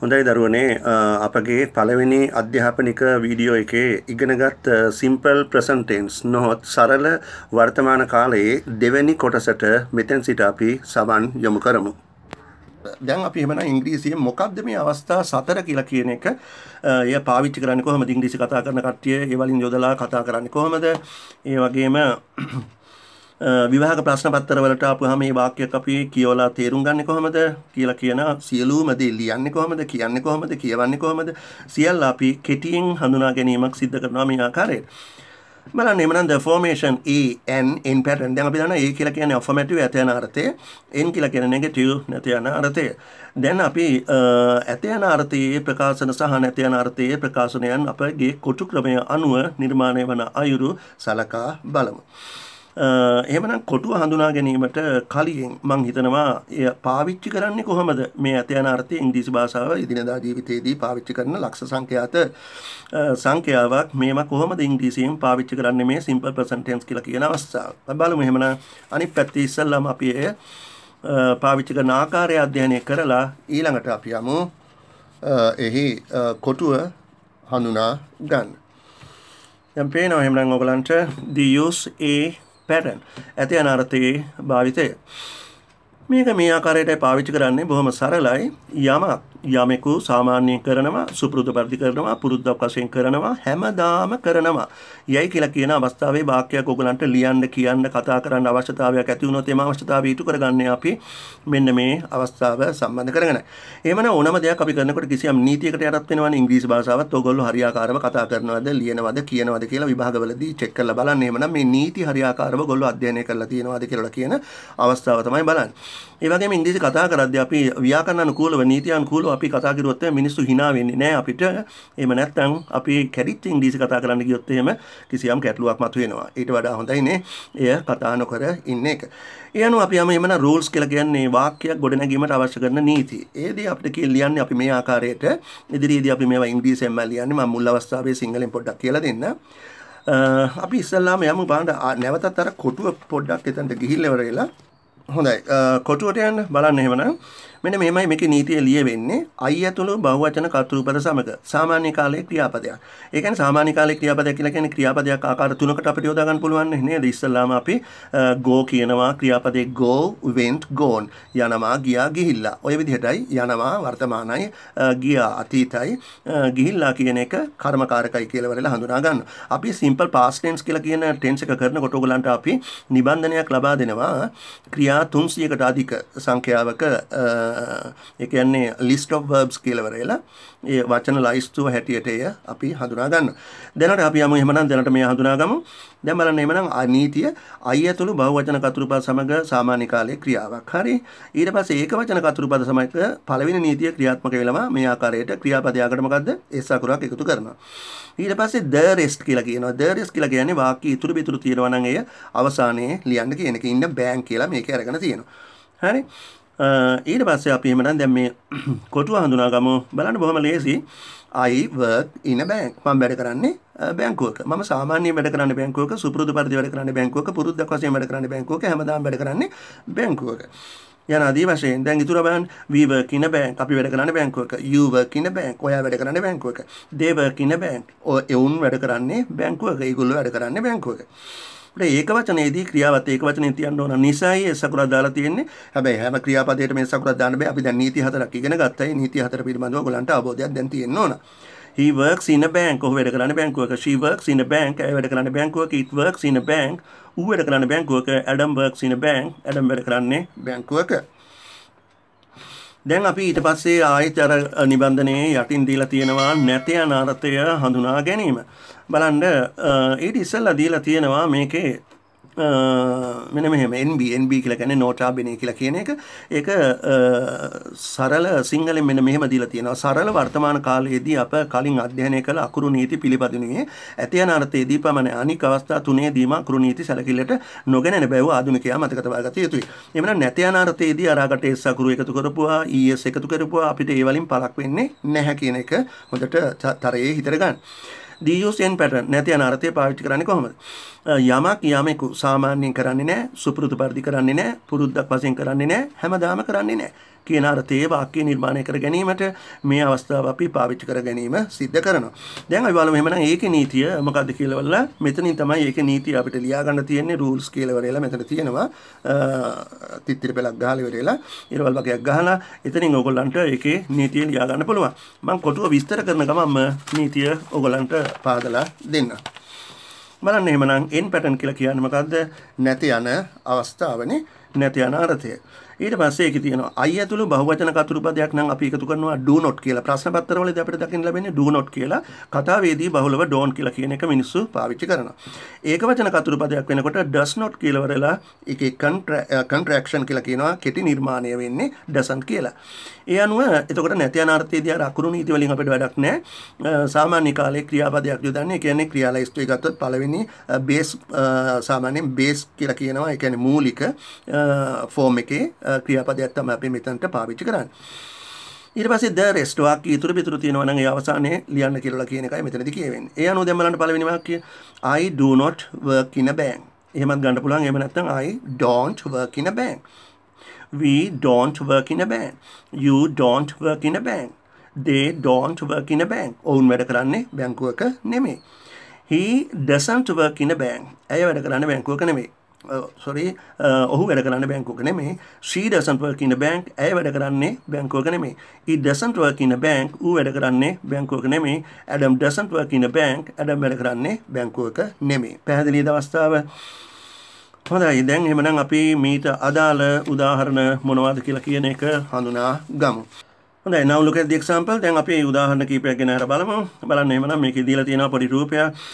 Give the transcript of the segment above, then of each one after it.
හොඳයි දරුවනේ අපගේ පළවෙනි අධ්‍යාපනික වීඩියෝ එකේ ඉගෙනගත් සිම්පල් ප්‍රසන්ට් ටෙන්ස් නොහොත් සරල වර්තමාන කාලයේ දෙවෙනි කොටසට මෙතෙන් සිට අපි සවන් යොමු කරමු. දැන් අපි එහෙමනම් ඉංග්‍රීසියෙන් මොකක්ද මේ අවස්ථා 4 කියලා කියන එක එය පාවිච්චි කරන්නේ කොහොමද? ඉංග්‍රීසි කතා කරන කට්ටිය ඒ වලින් යොදලා කතා කරන්නේ කොහොමද? ඒ වගේම විවාහක ප්‍රශ්න පත්‍ර වලට ආපුවාම මේ වාක්‍යයක් අපි කියවලා තේරුම් ගන්න කොහොමද කියලා කියන සියලුම දේ ලියන්නේ කොහොමද, කියන්නේ කොහොමද, කියවන්නේ කොහොමද, සියල්ල අපි කෙටියෙන් හඳුනා ගැනීමක් සිද්ධ කරනවා මේ ආකාරයෙන්. බලන්න එමනම් the formation E N in pattern. දැන් අපි දන්නවා E කියලා කියන්නේ affirmative ඇත යන අර්ථය, N කියලා කියන්නේ negative නැත යන අර්ථය. දැන් අපි ඇත යන අර්ථයේ ප්‍රකාශන සහ නැත යන අර්ථයේ ප්‍රකාශනයන් අපගේ කොටු ක්‍රමය අනුව නිර්මාණය වන අයුරු සලකා බලමු. එහෙමනම් කොටුව හඳුනා ගැනීමට කලින් මම හිතනවා එය පාවිච්චි කරන්නේ කොහොමද? මේ ඇත යන අර්ථයේ ඉංග්‍රීසි භාෂාව එදිනෙදා ජීවිතයේදී පාවිච්චි කරන ලක්ෂ සංඛ්‍යාත සංඛ්‍යාවක් මේව කොහොමද ඉංග්‍රීසියෙන් පාවිච්චි කරන්නේ මේ simple present tense කියලා කියන අවස්ථාව. අපි බලමු. එහෙමනම් අනිත් පැත්තේ ඉස්සල්ලාම අපි එය පාවිච්චි කරන ආකාරය අධ්‍යයනය කරලා ඊළඟට අපි යමු එහි කොටුව හඳුනා ගන්න. දැන් පේනවා එහෙමනම් ඔයගලන්ට the use a pattern ඇත යන අර්ථයේ භාවිතය. මේක මේ ආකාරයට පාවිච්චි කරන්නේ බොහොම සරලයි. යමෙකු සාමාන්‍යයෙන් කරනවා, සුපුරුදු පරිදි කරනවා, පුරුද්දක් වශයෙන් කරනවා, හැමදාම කරනවා යයි කියලා කියන අවස්ථාවේ වාක්‍යයක් ඔයගලන්ට ලියන්න, කියන්න, කතා කරන්න අවශ්‍යතාවයක් ඇති වුණොත් එම අවශ්‍යතාවය ඉටු කරගන්නේ අපි මෙන්න මේ අවස්ථාව සම්බන්ධ කරගෙන. එහෙමනම් ඕනම දෙයක් අපි කරනකොට කිසියම් නීතියකට යටත් වෙනවනේ. ඉංග්‍රීසි භාෂාවත් ඔයගොල්ලෝ හරියාකාරව කතා කරනවද, ලියනවද, කියනවද කියලා විභාගවලදී චෙක් කරලා බලන්න. එහෙමනම් මේ නීති හරියාකාරව ඔයගොල්ලෝ අධ්‍යයනය කරලා තියෙනවද කියලා කියන අවස්ථාව තමයි බලන්නේ. ඒ වගේම ඉංග්‍රීසි කතා කරද්දී අපි ව්‍යාකරණ අනුකූලව, නීති අනුකූලව අපි කතා කරුවොත් මිනිස්සු hina වෙන්නේ නැහැ අපිට. එහෙම නැත්නම් අපි කැරිච්ච ඉංග්‍රීසි කතා කරන්න ගියොත් එහෙම කිසියම් ගැටලුවක් මතුවෙනවා. ඊට වඩා හොඳයිනේ එය කතා නොකර ඉන්න එක. ඒ අනුව අපි යම එමන rules කියලා කියන්නේ වාක්‍යයක් ගොඩනැගීමට අවශ්‍ය කරන නීති. ඒදී අපිට කියලියන්නේ අපි මේ ආකාරයට ඉදිරියේදී අපි මේවා ඉංග්‍රීසියෙන්ම ලියන්නේ. මම මුල් අවස්ථාවේ සිංහලෙන් පොඩ්ඩක් කියලා දෙන්න. අපි ඉස්සල්ලාම යමු බලන්න නැවතත් අර කොටුව පොඩ්ඩක් එතනට ගිහිල්ලා ඉවර වෙලා හොඳයි කොටුවට යන්න බලන්න. එහෙමනම් මෙන්න මේමයි මේකේ නීතිය ලියවෙන්නේ. අය ඇතුළු බහුවචන කර්තෘපද සමග සාමාන්‍ය කාලයේ ක්‍රියාපදයක්. ඒ කියන්නේ සාමාන්‍ය කාලයේ ක්‍රියාපදයක් කියලා කියන්නේ ක්‍රියාපදයක් ආකාර තුනකට අපිට යොදා ගන්න පුළුවන් නේද? ඉස්සල්ලාම අපි go කියනවා. ක්‍රියාපදේ go, went, gone. යනවා, ගියා, ගිහිල්ලා. ඔය විදිහටයි යනවා වර්තමානයි, ගියා අතීතයි, ගිහිල්ලා කියන එක කර්මකාරකයි කියලා වෙලලා හඳුනා ගන්නවා. අපි simple past tense කියලා කියන tense එක කරනකොට ඔයගලන්ට අපි නිබන්ධනයක් ලබා දෙනවා. ක්‍රියා 300කට අධික සංඛ්‍යාවක ඒ කියන්නේ list of verbs කියලා වරේලා ඒ වචන ලයිස්තුව හැටියට එය අපි හඳුනා ගන්නවා. දැනට අපි යමු. එහෙමනම් දැනට මේ හඳුනා ගමු. දැන් බලන්න එහෙමනම් අනීතිය අය ඇතුළු බහුවචන කතුරුපද සමග සාමාන්‍ය කාලයේ ක්‍රියාවක්. හරි. ඊට පස්සේ ඒකවචන කතුරුපද සමග පළවෙනි නීතිය ක්‍රියාත්මක වෙලම මේ ආකාරයට ක්‍රියාපදයකට මොකද්ද? S අකුරක් එකතු කරනවා. ඊට පස්සේ the rest කියලා කියනවා. the rest කියලා කියන්නේ වාක්‍ය ඉතුරු පිටුරු තියෙනවා නම් එය අවසානයේ ලියන්න කියන එක. ඉන්න බෑන් කියලා මේක අරගෙන තියෙනවා. හරි. ඊට පස්සේ අපි එහෙමනම් දැන් මේ කොටුව හඳුනා ගමු. බලන්න බොහොම ලේසි. I work in a bank. මම වැඩ කරන්නේ බැංකුවක. මම සාමාන්‍යයෙන් වැඩ කරන්නේ බැංකුවක, සුපුරුදු පරිදි වැඩ කරන්නේ බැංකුවක, පුරුද්දක් වශයෙන් වැඩ කරන්නේ බැංකුවක, හැමදාම වැඩ කරන්නේ බැංකුවක. යන ආදී වශයෙන් දැන් ඉතුරු බලන්න. We work in a bank. අපි වැඩ කරන්නේ බැංකුවක. You work in a bank. ඔයා වැඩ කරන්නේ බැංකුවක. They work in a bank. ඔවුන් වැඩ කරන්නේ බැංකුවක. ඒගොල්ලෝ වැඩ කරන්නේ බැංකුවක. ඒක වචනේදී ක්‍රියාවත් ඒක වචනේ තියන්න ඕන නිසායි සකුරක් දාලා තියෙන්නේ. හැබැයි හැම ක්‍රියාපදයකට මේ සකුරක් දාන්න බෑ. අපි දැන් නීති හතරක් ඉගෙන ගත්තා. මේ නීති හතර පිළිබඳව ඔයගලන්ට අවබෝධයක් දැන් තියෙන්න ඕන. He works in a bank. ඔහු වැඩ කරන්නේ බැංකුවක. She works in a bank. ඇය වැඩ කරන්නේ බැංකුවක. It works in a bank. ඌ වැඩ කරන්නේ බැංකුවක. Adam works in a bank. Adam වැඩ කරන්නේ බැංකුවක. දැන් අපි ඊට පස්සේ ආයෙත් අර නිබන්ධනයේ යටින් දීලා තියෙනවා නැත යන අර්ථය හඳුනා ගැනීම. බලන්න ඊට ඉස්සෙල්ලා දීලා තියෙනවා මේකේ මෙන්න මෙහෙම NB කියලා කියන්නේ නෝටා බෙනේ කියලා කියන එක. ඒක සරල සිංහලෙන් මෙන්න මෙහෙම දීලා තියෙනවා. සරල වර්තමාන කාලයේදී අප කලින් අධ්‍යයනය කළ අකුරු නීති පිළිපදිනුයේ ඇත යන අර්ථයේදී පමණ. අනික් අවස්ථා තුනේදීම අකුරු නීති සැලකිල්ලට නොගැනෙන බැව් ආධුනිකයා මතක තබා ගත යුතුයි. එමනම් නැත යන අර්ථයේදී අරකට S අකුරු එකතු කරපුවා, ES එකතු කරපුවා අපිට ඒ වලින් පළක් වෙන්නේ නැහැ කියන එක හොඳට තරයේ හිතර ගන්න. The use in pattern නැති යන අර්ථය පාවිච්චි කරන්නේ කොහොමද? යමක් යමෙකු සාමාන්‍යයෙන් කරන්නේ නැහැ, සුපුරුදු පරිදි කරන්නේ නැහැ, පුරුද්දක් වශයෙන් කරන්නේ නැහැ, හැමදාම කරන්නේ නැහැ. किनारते वाक्य निर्माण कर गणीमट मे अवस्था वापि पावित कर गणीम सिद्ध करना देंगे वालों में ना एक नीति है मका देखिए वाला मेतनी तमाम एक नीति आप इटली आगन तीन ने रूल्स केल वरेला मेतनी तीन वा तितर पे लग गाले वरेला ये वाला क्या गाला इतने ओगोलांटा एक नीति लिया आगन पलवा मां कोटो विस्तर करने का मां नीति ओगोलांटा पागला देना माला नहीं मना इन पैटर्न के लिए मकाद नैत्यान अवस्था वनी नैत्यान अर्थय ඊට පස්සේ ඒක තියෙනවා අය ඇතුළු බහුවචන කතුරු පදයක් නම් අපි එකතු කරනවා do not කියලා ප්‍රශ්න පත්‍රවලදී අපිට දකින්න ලැබෙන්නේ do not කියලා කතාවේදී බහුලව don't කියලා කියන එක මිනිස්සු පාවිච්චි කරනවා ඒකවචන කතුරු පදයක් වෙනකොට does not කියලා වරලා ඒකේ contraction කියලා කියනවා කෙටි නිර්මාණය වෙන්නේ doesn't කියලා ඒ අනුව එතකොට නැති අනාර්ථයේදී අර අකුරු නීති වලින් අපිට වැඩක් නැහැ සාමාන්‍ය කාලේ ක්‍රියාපදයක් යොදන්නේ කියන්නේ ක්‍රියාලයිස්ට් එක ගත්තොත් පළවෙනි base සාමාන්‍යයෙන් base කියලා කියනවා ඒ කියන්නේ මූලික form එකේ ක්‍රියාපදයක් තමයි අපි මෙතනට පාවිච්චි කරන්නේ. ඊට පස්සේ ද රෙස්ට් වාක්‍ය ඉතුරු පිටුරු තියෙනවා නම් ඒ අවසානයේ ලියන්න කියලා කියන එකයි මෙතනදී කියවෙන්නේ. ඒ අනුව දැන් බලන්න පළවෙනි වාක්‍යය I do not work in a bank. එහෙමත් ගන්න පුළුවන්. එහෙම නැත්නම් I don't work in a bank. We don't work in a bank. You don't work in a bank. They don't work in a bank. ඔවුන් වැඩ කරන්නේ බැංකුවක නෙමෙයි. He doesn't work in a bank. ඇය වැඩ කරන්නේ බැංකුවක නෙමෙයි. ඔහු වැඩ කරන්නේ බැංකුවක නෙමෙයි. She doesn't work in a bank. ඇය වැඩ කරන්නේ බැංකුවක නෙමෙයි. He doesn't work in a bank. ඌ වැඩ කරන්නේ බැංකුවක නෙමෙයි. Adam doesn't work in a bank. Adam වැඩ කරන්නේ බැංකුවක නෙමෙයි. පැහැදිලිද අවස්ථාව? හොඳයි. දැන් එහෙනම් අපි මේට අදාළ උදාහරණ මොනවද කියලා කියන එක හඳුනා ගමු. හොඳයි. now look at the example. දැන් අපි උදාහරණ කීපයක් ගෙන අර බලමු. බලන්න එහෙනම් මේකේ දීලා තියෙනවා පොඩි රූපයක්.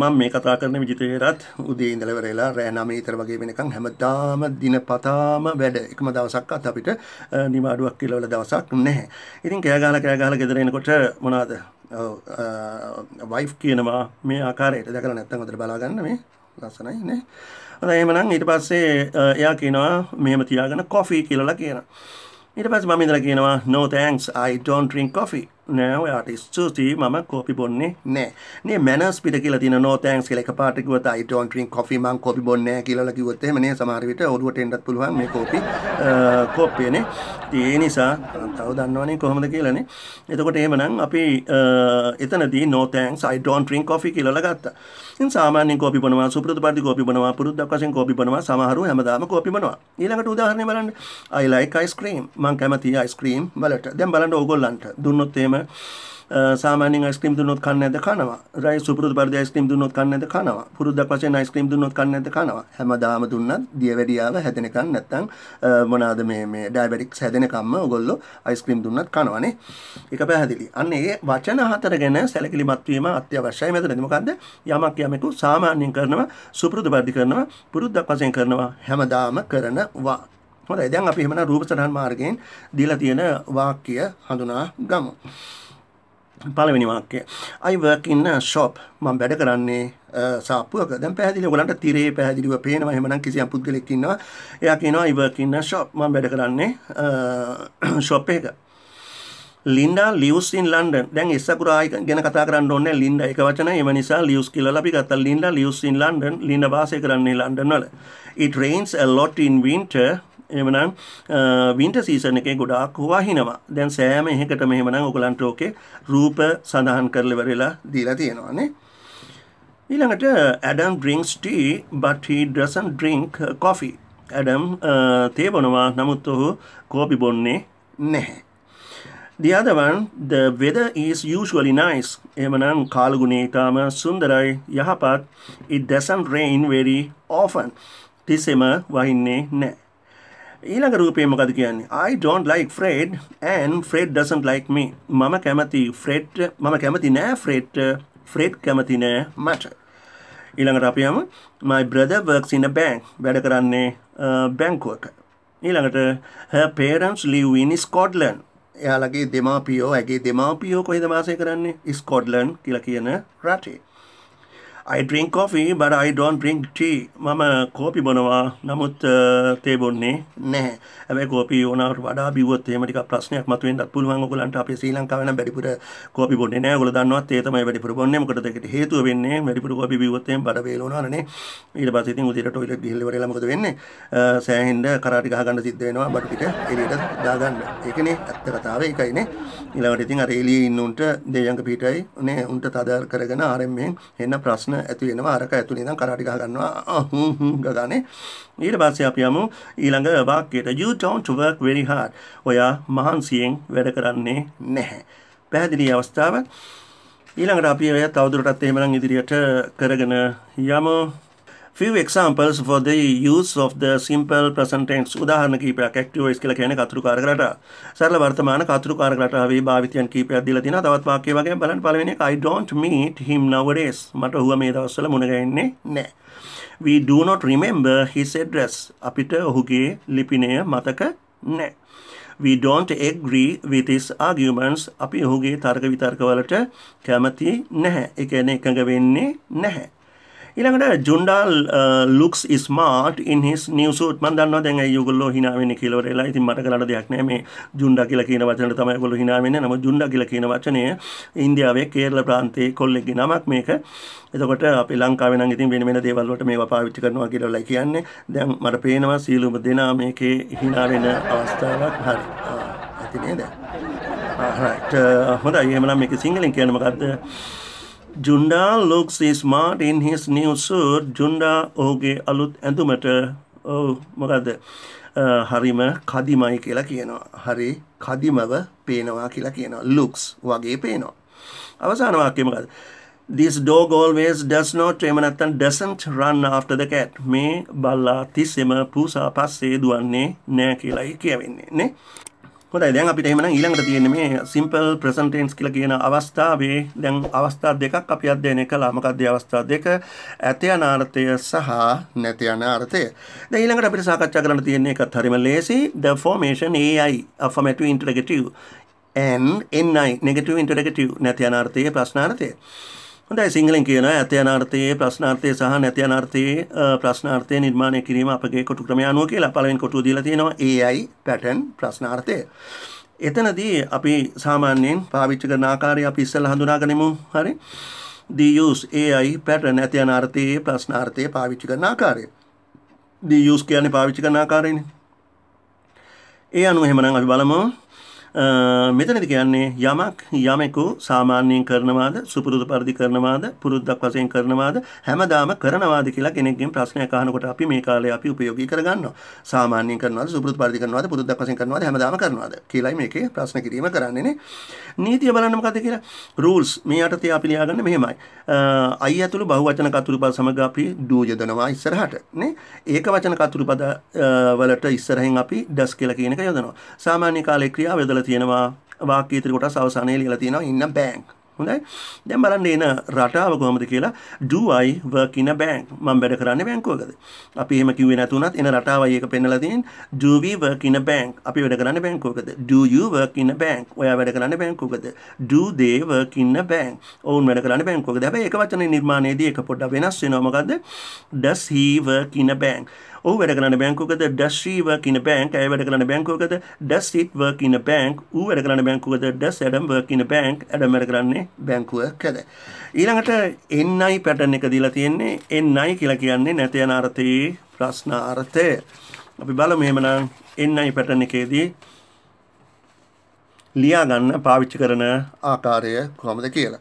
මම මේ කතා කරන විදිහට උදේ ඉඳලා වෙරෙලා රෑ 9 ඉතර වගේ වෙනකන් හැමදාම දිනපතාම වැඩ එකම දවසක්වත් අපිට නිවාඩුවක් කියලා වල දවසක් නැහැ. ඉතින් කෑ ගහලා ගෙදර එනකොට මොනවාද? වයිෆ් කියනවා මේ ආකාරයට දැකලා නැත්තම් උදේට බලා ගන්න මේ ලස්සනයි නේ. හොඳයි එහෙනම් ඊට පස්සේ එයා කියනවා මෙහෙම තියාගෙන coffee කියලා කියනවා. ඊට පස්සේ මම ඉඳලා කියනවා no thanks I don't drink coffee. නෑ ඔයාට ස්තුතියි මම කෝපි බොන්නේ නෑ. නේ මැනර්ස් පිට කියලා තියෙන no thanks කියලා එකපාරට කිව්වොත් I don't drink coffee මං කෝපි බොන්නේ නෑ කියලා කිව්වොත් එහෙම නේ සමහර විට ඔළුවට එන්නත් පුළුවන් මේ කෝපියනේ. ඒ නිසා තව දන්නවනේ කොහොමද කියලානේ. එතකොට එහෙමනම් අපි එතනදී no thanks I don't drink coffee කියලා ගත්තා. ඉතින් සාමාන්‍යයෙන් කෝපි බොනවා සුපුරුදු පරිදි කෝපි බොනවා පුරුද්දක් වශයෙන් කෝපි බොනවා සමහරව හැමදාම කෝපි බොනවා. ඊළඟට උදාහරණයක් බලන්න. I like ice cream. මං කැමතියි ice cream වලට. දැන් බලන්න ඕගොල්ලන්ට දුන්නොත් එහෙම සාමාන්‍යයෙන් අයිස්ක්‍රීම් දුන්නොත් කන්නේ නැද්ද? කනවා. රයි සුපුරුදු පරිදි අයිස්ක්‍රීම් දුන්නොත් කන්නේ නැද්ද? කනවා. පුරුද්දක් වශයෙන් අයිස්ක්‍රීම් දුන්නොත් කන්නේ නැද්ද? කනවා. හැමදාම දුන්නත් දියවැඩියාව හැදෙනකන් නැත්තම් මොනවාද මේ ඩයබටික්ස් හැදෙනකම්ම ඔයගොල්ලෝ අයිස්ක්‍රීම් දුන්නත් කනවා නේ. ඒක පැහැදිලි. අන්න ඒ වචන හතර ගැන සැලකිලිමත් වීම අත්‍යවශ්‍යයි මෙතනදී. මොකද්ද? යමක් යමෙකු සාමාන්‍යයෙන් කරනවා, සුපුරුදු පරිදි කරනවා, පුරුද්දක් වශයෙන් කරනවා, හැමදාම කරනවා. හොඳයි. දැන් අපි එහෙමනම් රූපසටහන් මාර්ගයෙන් දීලා තියෙන වාක්‍ය හඳුනා ගමු. පළවෙනි වාක්‍යය I work in a shop. මම වැඩ කරන්නේ සාප්පුවක. දැන් පැහැදිලි ඔයගලන්ට තිරේ පැහැදිලිව පේනවා. එහෙමනම් කිසියම් පුද්ගලෙක් ඉන්නවා. එයා කියනවා I work in a shop. මම වැඩ කරන්නේ shop එකක. Linda lives in London. දැන් එස්සකුරා ගැන කතා කරන්න ඕනේ. Linda එක වචනයි. ඒ නිසා lives කියලා අපි ගත්තා. Linda lives in London. Linda වාසය කරන්නේ ලන්ඩන් වල. It rains a lot in winter. එහෙමනම් වින්ටර් සීසන් එකේ ගොඩාක් වහිනවා. දැන් සෑම එකකටම එහෙමනම් ඔයගලන්ට ඕකේ රූප සඳහන් කරලා ඉවරලා දීලා තියෙනවා නේ. ඊළඟට Adam drinks tea but he doesn't drink coffee. Adam තේ බොනවා නමුත් ඔහු කෝපි බොන්නේ නැහැ. The other one, the weather is usually nice. එහෙමනම් කාලගුණය ඊටම සුන්දරයි යහපත්. It doesn't rain very often. තිසෙම වහින්නේ නැහැ. ඊළඟ රූපේ මොකද කියන්නේ? I don't like Fred and Fred doesn't like me. මම කැමති නෑ Fred. Fred කැමති නෑ මට. ඊළඟට අපි යමු my brother works in a bank. වැඩ කරන්නේ බැංකුවක. ඊළඟට her parents live in Scotland. එයාලගේ දෙමාපියෝ කොහෙද වාසය කරන්නේ? ස්කොට්ලන්ඩ් කියලා කියන රටේ. I drink coffee, but I don't drink tea. Mama coffee bonawa, namut te bonne naha. Habai coffee onawata wada biwuwoth ehema tika ප්‍රශ්නයක් මතුවෙන්නත් පුළුවන්. ඔයගලන්ට අපේ ශ්‍රී ලංකාවේ නම් වැඩිපුර coffee බොන්නේ නැහැ. ඔයගොල්ලෝ දන්නවත් ඒ තමයි වැඩිපුර බොන්නේ. මොකටද ඒකට හේතුව වෙන්නේ? වැඩිපුර coffee බිව්වොත් එහෙම බඩ වේල වෙනවනේ නේ. ඊට පස්සේ ඉතින් උදේට toilet ගිහිල්ලා ඉවරලා මොකද වෙන්නේ? සෑහෙන්න කරාටි ගහ ගන්න සිද්ධ වෙනවා. බඩ පිට එළියට දා ගන්න. ඒකනේ ඇත්ත කතාව ඒකයි නේ. ඊළඟට ඉතින් අර එළියේ ඉන්න උන්ට දෙයංග පිටයි නේ උන්ට තදාර කරගෙන ආරම්භයෙන් එන්න ප්‍රශ්න ඇති වෙනවා. අරක ඇතුලේ ඉඳන් කරාටි ගහ ගන්නවා ගගානේ. ඊට පස්සේ අපි යමු ඊළඟ වාක්‍යයට. You don't work very hard. ඔයා මහන්සියෙන් වැඩ කරන්නේ නැහැ. පැහැදිලි අවස්ථාවක්. ඊළඟට අපි ඔය තවදුරටත් එහෙමනම් ඉදිරියට කරගෙන යමු. Few examples for the use of the simple present tense. උදාහරණ කීපයක්. Active voice කියලා කියන්නේ කතුරුකාරක රටා. සරල වර්තමාන කතුරුකාරක රටාවේ භාවිතයන් කීපයක් දීලා තිනවා. තවත් වාක්‍ය වගේම බලන්න. පළවෙනි එක I don't meet him nowadays. මට ඔහුව මේ දවස්වල මුණ ගැහෙන්නේ නැහැ. We do not remember his address. අපිට ඔහුගේ ලිපිණය මතක නැහැ. We don't agree with his arguments. අපි ඔහුගේ තර්ක විතර්ක වලට කැමති නැහැ. ඒ කියන්නේ එකඟ වෙන්නේ නැහැ. ඊළඟට ජුන්ඩාල් looks smart in his new suit. මම දන්නවා දැන් අය ඔයගොල්ලෝ hina වෙන්නේ කියලා වරේලා. ඉතින් මට කරන්න දෙයක් නැහැ. මේ ජුන්ඩා කියලා කියන වචනට තමයි ඔයගොල්ලෝ hina වෙන්නේ. නමුත් ජුන්ඩා කියලා කියන වචනය ඉන්දියාවේ කේරළ ප්‍රාන්තයේ කොල්ලෙක්ගේ නමක් මේක. එතකොට අපි ලංකාවේ නම් ඉතින් වෙන වෙන දේවල් වලට මේවා පාවිච්චි කරනවා කියලා වරේලා කියන්නේ. දැන් මට පේනවා සීලුම දෙනා මේකේ hina වෙන අවස්ථාවක්. හරි. ඇති නේද? right. හොඳයි. එහෙනම් මේක සිංහලෙන් කියන්නේ මොකද්ද? Junda looks smart in his new suit. Junda oge alut endumata. Oh, මොකද? හරිම කදිමයි කියලා කියනවා. හරි කදිමව පේනවා කියලා කියනවා. Looks වගේ පේනවා. අවසාන වාක්‍යය මොකද? This dog always does not doesn't run after the cat. මේ බල්ලා තිස්සෙම පූසා පස්සේ දුවන්නේ නැහැ කියලායි කියවෙන්නේ නේ. හොඳයි දැන් අපිට එහෙමනම් ඊළඟට තියෙන්නේ මේ simple present tense කියලා කියන අවස්ථාවේ දැන් අවස්ථා දෙකක් අපි අධ්‍යයනය කළා. මොකක්ද ඒ අවස්ථා දෙක? ඇත යන අර්ථය සහ නැත යන අර්ථය. දැන් ඊළඟට අපිට සාකච්ඡා කරන්න තියෙන්නේ එකත් හරිම ලේසි. The formation AI affirmative interrogative and NI negative interrogative නැත යන අර්ථයේ ප්‍රශ්නාර්ථය. හොඳයි සිංහලෙන් කියනවා ඇත යන අර්ථයේ ප්‍රශ්නාර්ථයේ සහ නැත යන අර්ථයේ ප්‍රශ්නාර්ථය නිර්මාණය කිරීම අපගේ කොටු ක්‍රමය අනුව කියලා. පළවෙනි කොටුව දීලා තියෙනවා AI pattern ප්‍රශ්නාර්ථය. එතනදී අපි සාමාන්‍යයෙන් පාවිච්චි කරන ආකාරය අපි ඉස්සෙල්ලා හඳුනාගනිමු. හරි. The use AI pattern ඇත යන අර්ථයේ ප්‍රශ්නාර්ථය පාවිච්චි කරන ආකාරය. The use කියන්නේ පාවිච්චි කරන ආකාරයනේ. ඒ අනුව එහෙමනම් අපි බලමු. මෙතනදි කියන්නේ යමක් යමෙකු සාමාන්‍යයෙන් කරනවාද සුපුරුදු පරිදි කරනවාද පුරුද්දක් වශයෙන් කරනවාද හැමදාම කරනවාද කියලා කෙනෙක්ගෙන් ප්‍රශ්නයක් අහනකොට අපි මේ කාලේ අපි ප්‍රයෝගික කරගන්නවා. සාමාන්‍යයෙන් කරනවාද සුපුරුදු පරිදි කරනවාද පුරුද්දක් වශයෙන් කරනවාද හැමදාම කරනවාද කියලායි මේකේ ප්‍රශ්න කිරීම කරන්නේ නේ. නීතිය බලන්න මොකද කියලා. රූල්ස් මේ යටතේ අපි ලියාගන්න මෙහෙමයි. අය ඇතුළු බහුවචන කතුරුපද සමග අපි do යොදනවා ඉස්සරහට නේ. ඒක වචන කතුරුපද වලට ඉස්සරහින් අපි does කියලා කියන එක යොදනවා. සාමාන්‍ය කාලේ ක්‍රියාව යොදලා තියෙනවා. වාක්‍ය ඉදිරි කොටස අවසානයේ ලියලා තියෙනවා in a bank. හොඳයි. දැන් බලන්න එන රටාව කොහොමද කියලා. Do I work in a bank? මම වැඩ කරන්නේ බැංකුවකද? අපි එහෙම කිව්වේ නැතුණත් එන රටාවයි ඒක පෙන්නලා තියෙන්නේ. Do we work in a bank? අපි වැඩ කරන්නේ බැංකුවකද? Do you work in a bank? ඔයා වැඩ කරන්නේ බැංකුවකද? Do they work in a bank? ඔවුන් වැඩ කරන්නේ බැංකුවකද? හැබැයි ඒක වචනේ නිර්මාණයේදී ඒක පොඩ්ඩක් වෙනස් වෙනවා. මොකද්ද? Does he work in a bank? ඔහු වැඩ කරන බැංකුවකද? Does she work in a bank? ඇය වැඩ කරන බැංකුවකද? Does it work in a bank? ඌ වැඩ කරන බැංකුවකද? Does Adam work in a bank? Adam වැඩ කරන්නේ බැංකුවකද? ඊළඟට NI pattern එක දීලා තියෙන්නේ. NI කියලා කියන්නේ නැත යන අර්ථයේ ප්‍රශ්නාර්ථය. අපි බලමු එහෙමනම් NI pattern එකේදී ලියා ගන්න පාවිච්චි කරන ආකාරය කොහොමද කියලා.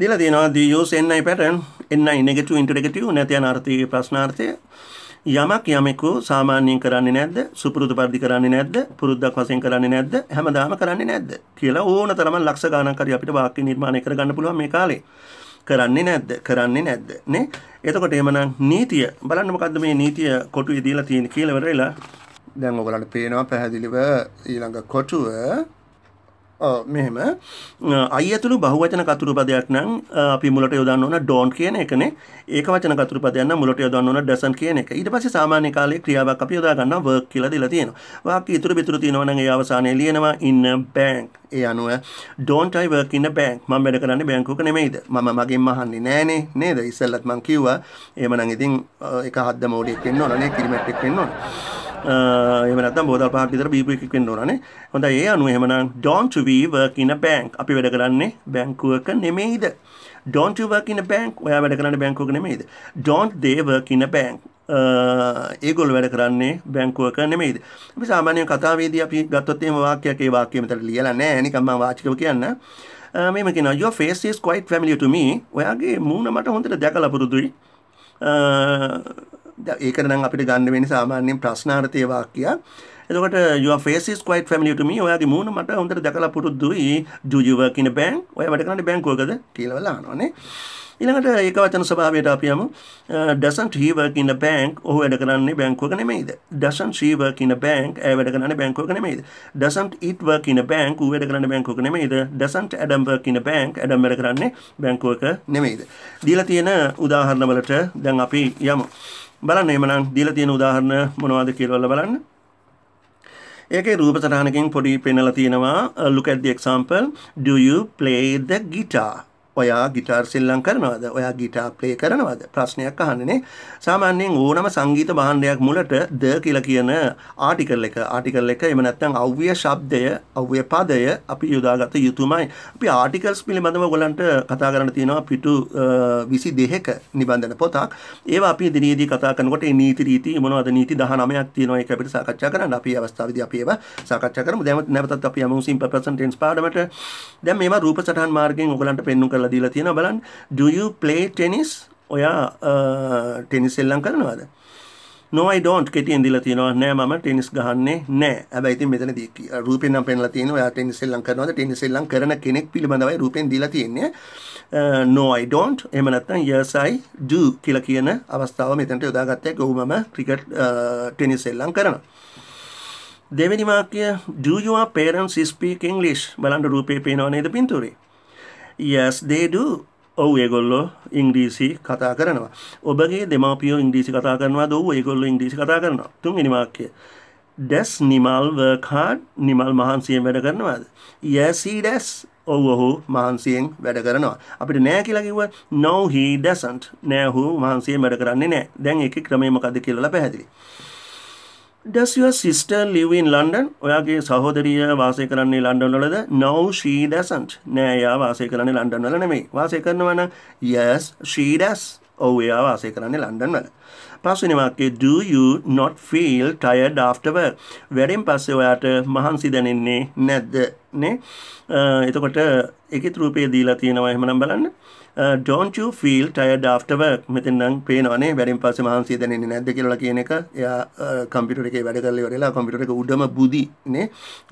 දීලා තියෙනවා the use NI pattern. NI negative interrogative නැත යන අර්ථයේ ප්‍රශ්නාර්ථය. යමක් යමෙකු සාමාන්‍යයෙන් කරන්නේ නැද්ද සුපුරුදු පරිදි කරන්නේ නැද්ද පුරුද්දක් වශයෙන් කරන්නේ නැද්ද හැමදාම කරන්නේ නැද්ද කියලා ඕනතරම් ලක්ෂ ගණනක් හරි අපිට වාක්‍ය නිර්මාණය කරගන්න පුළුවන් මේ කාලේ. කරන්නේ නැද්ද කරන්නේ නැද්ද නේ. එතකොට එහෙමනම් නීතිය බලන්න මොකද්ද මේ නීතිය කොටුවේ දීලා තියෙන්නේ කියලා වෙරෙලා. දැන් ඔයගලන්ට පේනවා පැහැදිලිව ඊළඟ කොටුව මෙහෙම අයතුළු බහුවචන කතුරු පදයක් නම් අපි මුලට යොදන්න ඕන don't කියන එකනේ. ඒක වචන කතුරු පදයක් නම් මුලට යොදන්න ඕන doesn't කියන එක. ඊට පස්සේ සාමාන්‍ය කාලේ ක්‍රියාවක් අපි යොදා ගන්නවා work කියලා දීලා තියෙනවා. වාක්‍ය ඉතුරු පිටුරු තියෙනවා නම් ඒ අවසානයේ ලියනවා in a bank. ඒ අනුව don't I work in a bank? මම වැඩ කරන්නේ බැංකුවක නෙමෙයිද? මම මගෙන් අහන්නේ නෑනේ නේද? ඉස්සෙල්ලත් මං කිව්වා. එහෙමනම් ඉතින් එක හද්ද මොඩියක් වෙන්න ඕන නේ, කිරිමැට්ටෙක් වෙන්න ඕන. එහෙම නැත්නම් බෝතල් පහක් විතර බීපු එකක් වෙන්න ඕන නේ. හොඳයි, ඒ අනුව එහෙමනම් don't we work in a bank? අපි වැඩ කරන්නේ බැංකුවක නෙමෙයිද? don't you work in a bank? ඔයා වැඩ කරන්නේ බැංකුවක නෙමෙයිද? don't they work in a bank? ඒගොල්ලෝ වැඩ කරන්නේ බැංකුවක නෙමෙයිද? අපි සාමාන්‍ය කතාවේදී අපි ගත්තොත් එහෙම වාක්‍යයක්, ඒ වාක්‍යෙ මෙතන ලියලා නැහැ. නිකන් මම වාචිකව කියන්න. මේම කියනවා your face is quite familiar to me. ඔයාගේ මූණ මට හොඳට දැකලා පුරුදුයි. ඒක නම් අපිට ගන්න වෙන්නේ සාමාන්‍යයෙන් ප්‍රශ්නාර්ථයේ වාක්‍යය. එතකොට your face is quite familiar to me. ඔයාගේ මූණ මට හොඳට දැකලා පුරුදුයි. do you work in a bank? ඔයා වැඩ කරන්නේ බැංකුවකද කියලා බලනවා නේ. ඊළඟට ඒක වචන ස්වභාවයට අපි යමු. doesn't he work in a bank? ඔහු වැඩ කරන්නේ බැංකුවක නෙමෙයිද? doesn't she work in a bank? ඇය වැඩ කරන්නේ බැංකුවක නෙමෙයිද? doesn't it work in a bank? ඌ වැඩ කරන්නේ බැංකුවක නෙමෙයිද? doesn't Adam work in a bank? Adam වැඩ කරන්නේ බැංකුවක නෙමෙයිද? දීලා තියෙන උදාහරණ වලට දැන් අපි යමු. බලන්න එහෙමනම් දීලා තියෙන උදාහරණ මොනවද කියලා බලන්න. ඒකේ රූප සටහනකින් පොඩි පෙන්නලා තියෙනවා. look at the example. do you play the guitar? ඔයා গিටාර් සෙල්ලම් කරනවද? ඔයා গিටාර් ප්ලේ කරනවද? ප්‍රශ්නයක් අහන්නනේ. සාමාන්‍යයෙන් ඕනම සංගීත භාණ්ඩයක් මුලට ද කියලා කියන ආටිකල් එක එහෙම නැත්නම් අව්‍ය શબ્දය, අව්‍ය පදය අපි යොදාගත යුතුමයි. අපි ආටිකල්ස් පිළිබඳව ඔයගලන්ට කතා කරන්න තියෙනවා පිටු 22ක නිබන්ධන පොතක්. ඒවා අපි දිනෙදී කතා කරනකොට මේ නීති රීති මොනවද? නීති 19ක් තියෙනවා. ඒක අපිට සාකච්ඡා කරන්න. අපි අවස්ථාවේදී අපි ඒවා සාකච්ඡා කරමු. දැන් නැවතත් අපි යමු simple present tense පාඩමට. දැන් මේවා රූප සටහන් මාර්ගයෙන් ඔයගලන්ට පෙන්වන්න දීලා තියෙනවා. බලන්න. do you play tennis? ඔයා ටෙනිස් සෙල්ලම් කරනවද? no I don't. කෙටියෙන් දීලා තියෙනවා. නෑ මම ටෙනිස් ගහන්නේ නෑ. හැබැයි ඉතින් මෙතනදී රූපෙන් නම් පෙන්නලා තියෙනවා. ඔයා ටෙනිස් සෙල්ලම් කරනවද? ටෙනිස් සෙල්ලම් කරන කෙනෙක් පිළිබඳවයි රූපෙන් දීලා තියෙන්නේ. no I don't. එහෙම නැත්නම් yes I do කියලා කියන අවස්ථාව මෙතනට යොදාගත්තේ. ඔව් මම ක්‍රිකට් ටෙනිස් සෙල්ලම් කරනවා. දෙවෙනි වාක්‍යය do your parents speak English? බලන්න රූපේ පේනව නේද පින්තූරේ? yes they do. ඔව් ඒගොල්ලෝ ඉංග්‍රීසි කතා කරනවා. ඔබගේ දෙමාපියෝ ඉංග්‍රීසි කතා කරනවාද? ඔව් ඒගොල්ලෝ ඉංග්‍රීසි කතා කරනවා. තුන්වෙනි වාක්‍යය does Nimal work hard? Nimal මහන්සියෙන් වැඩ කරනවාද? yes he does. ඔව් මහන්සියෙන් වැඩ කරනවා. අපිට නෑ කියලා කිව්වා. no he doesn't. නෑ ඔහු මහන්සියෙන් වැඩ කරන්නේ නෑ. දැන් ඒකේ ක්‍රමය මොකද්ද කියලා පැහැදිලි. does your sister live in London? ඔයාගේ සහෝදරිය වාසය කරන්නේ ලන්ඩන් වලද? no she doesn't. නෑ එයා වාසය කරන්නේ ලන්ඩන් වල නෙමෙයි. වාසය කරනවා නම් yes she does. ඔව් එයා වාසය කරන්නේ ලන්ඩන් වල. පස්වෙනි වාක්‍යය do you not feel tired after work? වැඩෙන් පස්සේ ඔයාට මහන්සි දැනෙන්නේ නැද්ද නේ? එතකොට ඒකේ රූපය දීලා තියෙනවා. එහෙමනම් බලන්න. don't you feel tired after work? මෙතෙන් නම් පේනවනේ වැඩෙන් පස්සේ මහන්සිය දැනෙන්නේ නැද්ද කියලා කියන එක. එයා කම්පියුටර් එකේ වැඩ කරලා ඉවරලා කම්පියුටර් එක උඩම බුදි නේ.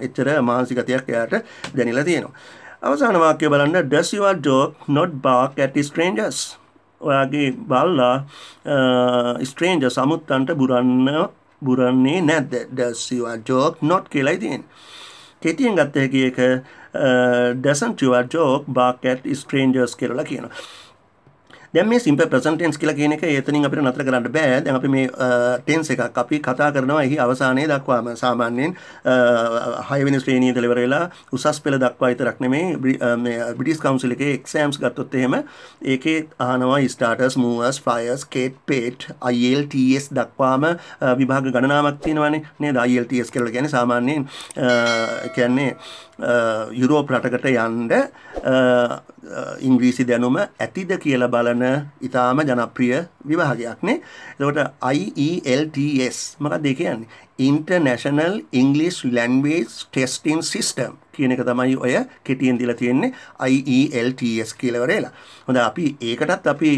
එච්චර මහන්සි ගතියක් එයාට දැනෙලා තියෙනවා. අවසාන වාක්‍යය බලන්න. does your dog not bark at strangers? ඔයාගේ බල්ලා strangers අමුත්තන්ට බුරන්නේ නැද්ද? does your dog not කියලා තියෙන්නේ. කෙටියෙන් ගත්ත හැකි එක doesn't your dog bark at strangers කියලා කියනවා. දැන් මේ simple present tense කියලා කියන එක එතනින් අපිට නතර කරන්න බෑ. දැන් අපි මේ tense එකක් අපි කතා කරනවා එහි අවසානයේ දක්වාම. සාමාන්‍යයෙන් 6 වෙනි ශ්‍රේණිය ඉඳලා ඉවර වෙලා උසස් පෙළ දක්වා විතරක් නෙමෙයි මේ British Council එකේ exams ගත්තොත් එහෙම ඒකේ අහනවා starters, movers, fires, KATE, PATE, IELTS දක්වාම විභාග ගණනාවක් තියෙනවානේ නේද? IELTS කියලා කියන්නේ සාමාන්‍යයෙන් කියන්නේ යුරෝප රටකට යන්න ඉංග්‍රීසි දැනුම ඇතිද කියලා බලන ඉතාම ජනප්‍රිය විභාගයක් නේ. එතකොට IELTS මොකක්ද ඒ කියන්නේ? International English Language Testing System කියන එක තමයි ඔය කෙටියෙන් දීලා තියෙන්නේ IELTS කියලා වරේලා. හොඳයි, අපි ඒකටත් අපි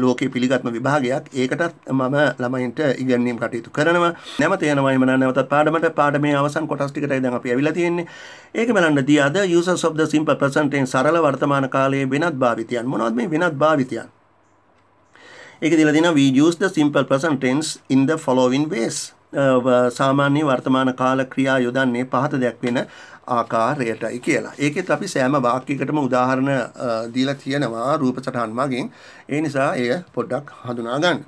ලෝකේ පිළිගත්ම විභාගයක්. ඒකටත් මම ළමයින්ට ඉගැන්වීම් කටයුතු කරනවා. නැවත යනවා එහෙම නැවතත් පාඩමේ අවසන් කොටස් ටිකටයි දැන් අපි ඇවිල්ලා තියෙන්නේ. ඒක බලන්න the other users of the simple present tense සරල වර්තමාන කාලයේ වෙනත් භාවිතයන්. මොනවද මේ වෙනත් භාවිතයන්? ඒක දීලා දිනවා we use the simple present tense in the following ways. सामान्य वर्तमान काल क्रिया යොදන්නේ පහත දැක්වෙන ආකාරයටයි කියලා. ඒකෙත් අපි සෑම වාක්‍යයකටම උදාහරණ දීලා තියෙනවා රූප සටහන් මගින්. ඒ නිසා එය පොඩ්ඩක් හඳුනා ගන්න.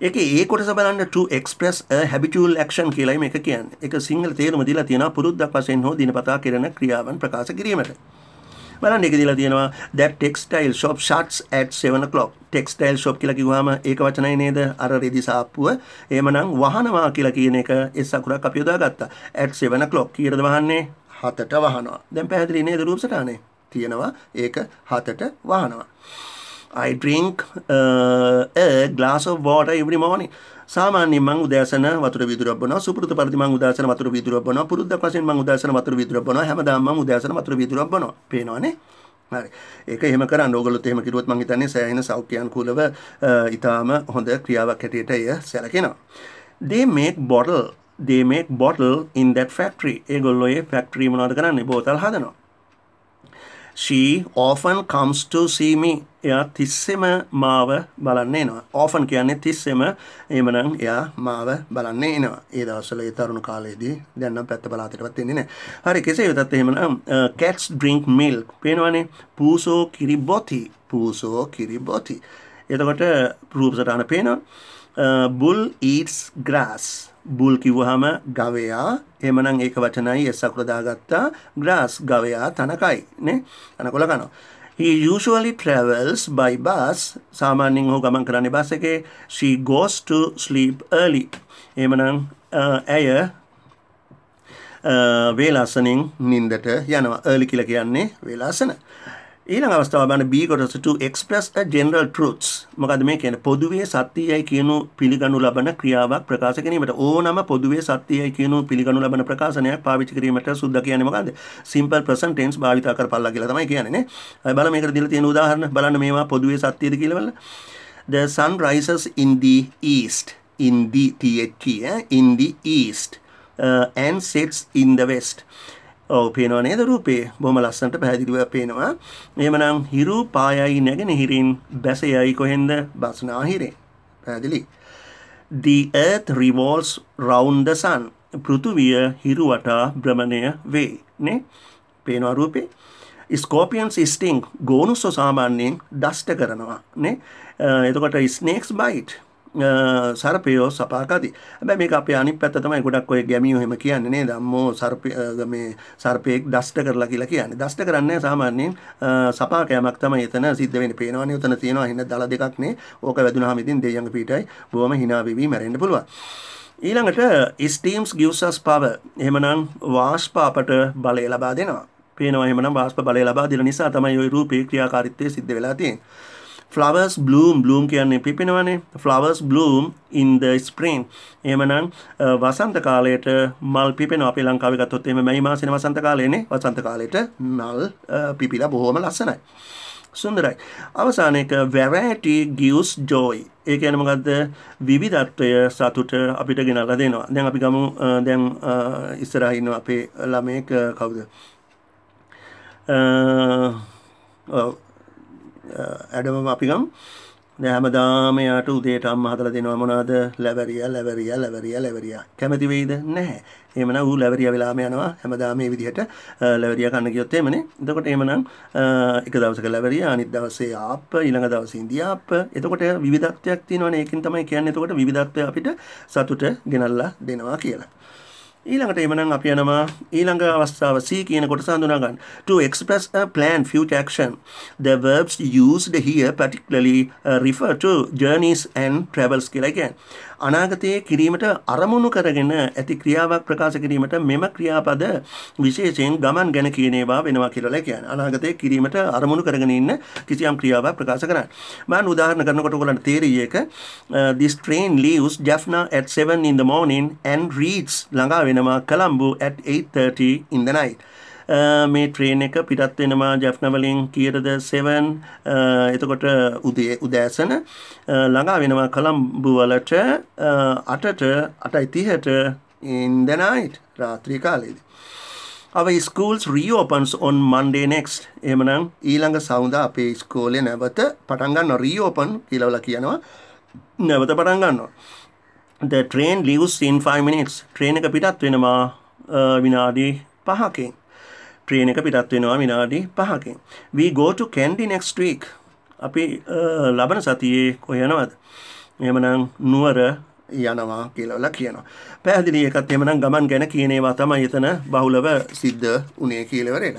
ඒකේ ඒ කොටස බලන්න to express a habitual action කියලායි මේක කියන්නේ. ඒක සිංහල තේරුම දීලා තියෙනවා පුරුද්දක් වශයෙන් හෝ දිනපතා කරන ක්‍රියාවන් ප්‍රකාශ කිරීමට. බලන්න ඒක දීලා තියෙනවා that textile shop shuts at 7 o'clock. textile shop කියලා කිව්වම ඒක වචනයි නේද? අර රෙදි සාප්පුව. එහෙමනම් වහනවා කියලා කියන එක S අකුරක් අපි යොදාගත්තා. at 7 o'clock කීයටද වහන්නේ? 7ට වහනවා. දැන් පැහැදිලි නේද රූප සටහනේ? තියෙනවා ඒක 7ට වහනවා. I drink a glass of water every morning. සාමාන්‍යයෙන් මම උදෑසන වතුර වීදුරුවක් බොනවා. සුපුරුදු පරිදි මම උදෑසන වතුර වීදුරුවක් බොනවා. පුරුද්දක් වශයෙන් මම උදෑසන වතුර වීදුරුවක් බොනවා. හැමදාම මම උදෑසන වතුර වීදුරුවක් බොනවා. පේනවනේ? හරි. ඒක එහෙම කරන්න. ඕගොල්ලොත් එහෙම කිරුවොත් මම හිතන්නේ සෑහෙන සෞඛ්‍යානුකූලව ඊටාම හොඳ ක්‍රියාවක් හැටියට එය සැලකෙනවා. They make bottle in that factory. ඒගොල්ලෝ ඒ ෆැක්ටරි මොනවද කරන්නේ? බෝතල් හදනවා. She often comes to see me. එයා තිස්සෙම මාව බලන්න එනවා. Often කියන්නේ තිස්සෙම. එහෙමනම් එයා මාව බලන්න එනවා. ඒ දවස්වල ඒ තරුණ කාලයේදී දැන් නම් පැත්ත බලාතටවත් එන්නේ නැහැ. හරි කෙසේ වෙතත් එහෙමනම් cats drink milk. පේනවනේ. පූසෝ කිරිබොති. පූසෝ කිරිබොති. එතකොට රූප සටහන පේනවා. Bull eats grass. බුල් කිව්වහම ගවයා. එහෙමනම් ඒක වචනයි S අකුර දාගත්තා. grass ගවයා තනකයි නේ. අනකොල කනවා. He usually travels by bus. සාමාන්‍යයෙන් ඔහු ගමන් කරන්නේ බස් එකේ. She goes to sleep early. එහෙමනම් ඇය වේලාසනින් නිින්දට යනවා. early කියලා කියන්නේ වේලාසන. ඊළඟ අවස්ථාව බලන්න B කොටස to express a general truths. මොකද මේ කියන්නේ පොදුවේ සත්‍යයයි කියනු පිළිගනු ලබන ක්‍රියාවක් ප්‍රකාශ කිරීමට. ඕනම පොදුවේ සත්‍යයයි කියනු පිළිගනු ලබන ප්‍රකාශනයක් පාවිච්චි කිරීමට සුද්ධ කියන්නේ මොකද්ද? simple present tense භාවිත කරපළා කියලා තමයි කියන්නේ නේ. අය බලන්න මේකට දීලා තියෙන උදාහරණ. බලන්න මේවා පොදුවේ සත්‍යයද කියලා බලන්න. The sun rises in the east. In the in the east and sets in the west. පේනවා නේද රූපේ? බොහොම ලස්සනට පැහැදිලිව පේනවා. එහෙමනම් හිරු පායයි නැගෙනහිරින් බැසයයි කොහෙන්ද? බස්නාහිරෙන්. පැහැදිලි. The earth revolves round the sun. පෘථුවිය හිරු වටා භ්‍රමණය වේ. නේ? පේනවා රූපේ. Scorpions sting. ගෝනුස්සෝ සාමාන්‍යයෙන් දෂ්ට කරනවා. නේ? එතකොට snakes bite. සර්පයෝ සපාකදී. හැබැයි මේක අපේ අනිත් පැත්ත තමයි ගොඩක් ඔය ගැමියෝ එහෙම කියන්නේ නේද? අම්මෝ සර්පෙක් දෂ්ට කරලා කියලා කියන්නේ. දෂ්ට කරන්නේ සාමාන්‍යයෙන් සපාකෑමක් තමයි එතන සිද්ධ වෙන්නේ. පේනවනේ උතන තියෙනවා හින දල දෙකක් නේ. ඕක වැදුනහම ඉතින් දෙයියන් පිටයි බොහොම hina වෙවි මැරෙන්න පුළුවන්. ඊළඟට steams gives us power. එහෙමනම් වාෂ්ප අපට බලය ලබා දෙනවා. පේනවා එහෙමනම් වාෂ්ප බලය ලබා දෙන නිසා තමයි ওই රූපේ ක්‍රියාකාරීත්වය සිද්ධ වෙලා තියෙන්නේ. Flowers bloom. bloom කියන්නේ පිපෙනවනේ. Flowers bloom in the spring. එහෙමනම් වසන්ත කාලයට මල් පිපෙනවා. අපි ලංකාවේ ගත්තොත් එහෙම මැයි මාසෙනේ වසන්ත කාලයනේ. වසන්ත කාලයට මල් පිපිලා බොහොම ලස්සනයි. සුන්දරයි. අවසාන එක variety gives joy. ඒ කියන්නේ මොකද්ද? විවිධත්වය සතුට අපිට ගෙනල්ලා දෙනවා. දැන් අපි ගමු දැන් ඉස්සරහ ඉන්න අපේ ළමෙක් කවුද? ඇඩම අපි ගම් හැමදාම යාට උදේට අම්මා හදලා දෙනවා මොනවාද? ලැවරියා. කැමති වෙයිද? නැහැ. එහෙමනම් ඌ ලැවරියා වෙලාම යනවා. හැමදාම මේ විදිහට ලැවරියා කන්න කියොත් එහෙමනේ. එතකොට එහෙමනම් එක දවසක ලැවරියා, අනිත් දවසේ ආප්ප, ඊළඟ දවසේ ඉන්දියාප්ප. එතකොට විවිධත්වයක් තියෙනවනේ. ඒකෙන් තමයි කියන්නේ එතකොට විවිධත්වය අපිට සතුට ගෙනල්ලා දෙනවා කියලා. ඊළඟට එමනම් අපි යනවා ඊළඟ අවස්ථාව C කියන කොටස හඳුනා ගන්න. To express a plan, future action. The verbs used here particularly refer to journeys and travels කියලා කියන්නේ. අනාගතයේ කිරීමට අරමුණු කරගෙන ඇති ක්‍රියාවක් ප්‍රකාශ කිරීමට මෙම ක්‍රියාපද විශේෂයෙන් ගමන් ගැන කියන ඒවා වෙනවා කියලා කියන්නේ. අනාගතයේ කිරීමට අරමුණු කරගෙන ඉන්න කිසියම් ක්‍රියාවක් ප්‍රකාශ කරන්න. මම උදාහරණ කරනකොට ඔයගොල්ලන්ට තේරෙයි එක. This train leaves Jaffna at 7 in the morning and reaches ළඟා වෙනවා Colombo at 8:30 in the night. මේ ට්‍රේන් එක පිටත් වෙනවා ජැෆ්නා වලින් කීයටද? 7. එතකොට උදෑසන ළඟා වෙනවා කොළඹ වලට 8:30 in the night රාත්‍රී කාලයේදී. Our schools reopens on Monday next. එහෙමනම් ඊළඟ සවුන්දා අපේ ඉස්කෝලේ නැවත පටන් ගන්නවා. reopen කියලා කියනවා. නැවත පටන් ගන්නවා. The train leaves in 5 minutes. Train එක පිටත් වෙනවා විනාඩි 5කින්. Train එක පිටත් වෙනවා විනාඩි 5කින්. We go to Kandy next week. අපි ලබන සතියේ කොහේ යනවද? එහෙමනම් නුවර යනවා කියලා කියනවා. පැහැදිලි එකත් එහෙමනම් ගමන් ගැන කියන ඒවා තමයි එතන බහුලව සිද්ධ උනේ කියලා වරේන.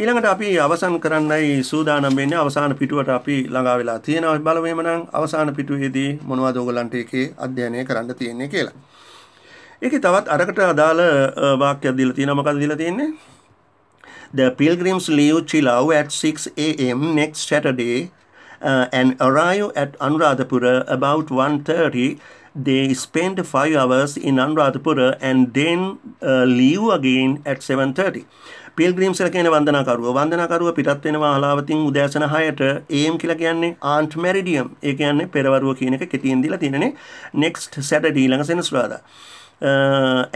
ඊළඟට අපි අවසන් කරන්නයි සූදානම් වෙන්නේ. අවසාන පිටුවට අපි ළඟා වෙලා තියෙනවා. බලමු එහෙමනම් අවසාන පිටුවේදී මොනවද ඔයගලන්ට ඒකේ අධ්‍යයනය කරන්න තියෙන්නේ කියලා. ඒකේ තවත් අරකට අදාළ වාක්‍යයක් දීලා තියෙනවා. මොකක්ද දීලා තියෙන්නේ? The pilgrims leave Chilaw at 6 a.m. next Saturday and arrive at Anuradhapura about 1:30. They spend 5 hours in Anuradhapura and then leave again at 7:30. Pilgrims කියලා කියන්නේ වන්දනාකරුවා. වන්දනාකරුවා පිටත් වෙනවා හලාවතින් උදෑසන 6ට. AM කියලා කියන්නේ Aunt Meridium. ඒ කියන්නේ පෙරවරුව කියන එක කෙටියෙන් දීලා තියෙනනේ. Next Saturday ළඟ සෙනසුරාදා.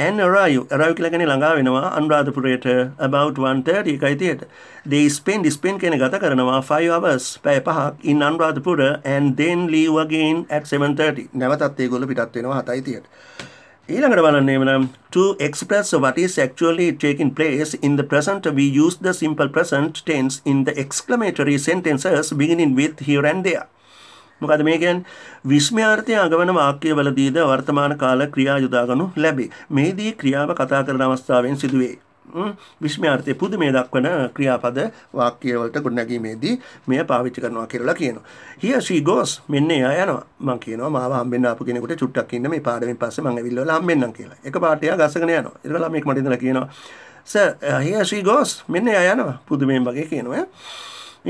And arrive කියලා කියන්නේ ළඟා වෙනවා අනුරාධපුරයට about 1:30 එකයි තියෙට. They spend කියන ගත කරනවා 5 hours පැය 5ක් in Anuradhapura and then leave again at 7:30. නැවතත් ඒගොල්ලෝ පිටත් වෙනවා 7:30ට. ඊළඟට බලන්න එහෙනම් to express what is actually taking place in the present we use the simple present tense in the exclamatory sentences beginning with here and there. මොකද මේ කියන්නේ විස්මයාර්ථය අගවන වාක්‍යවලදීද වර්තමාන කාල ක්‍රියා යොදාගනු ලැබේ. මේදී ක්‍රියාව කතා කරන අවස්ථාවෙන් සිදුවේ. විස්මයාර්ථයේ පුදුමය දක්වන ක්‍රියාපද වාක්‍යවලට ගොඩනැගීමේදී මෙය පාවිච්චි කරනවා කියලා කියනවා. Here she goes. මෙන්න එයා යනවා. මම කියනවා මාව හම්බෙන්න ආපු කෙනෙකුට චුට්ටක් ඉන්න මේ පාඩමෙන් පස්සේ මම ඇවිල්ලා වල හම්බෙන්නම් කියලා. එක පාට එයා ගසගෙන යනවා. ඊට පස්සේ මේක මට ඉඳලා කියනවා Sir, here she goes. මෙන්න එයා යනවා. පුදුමයෙන් වගේ කියනවා.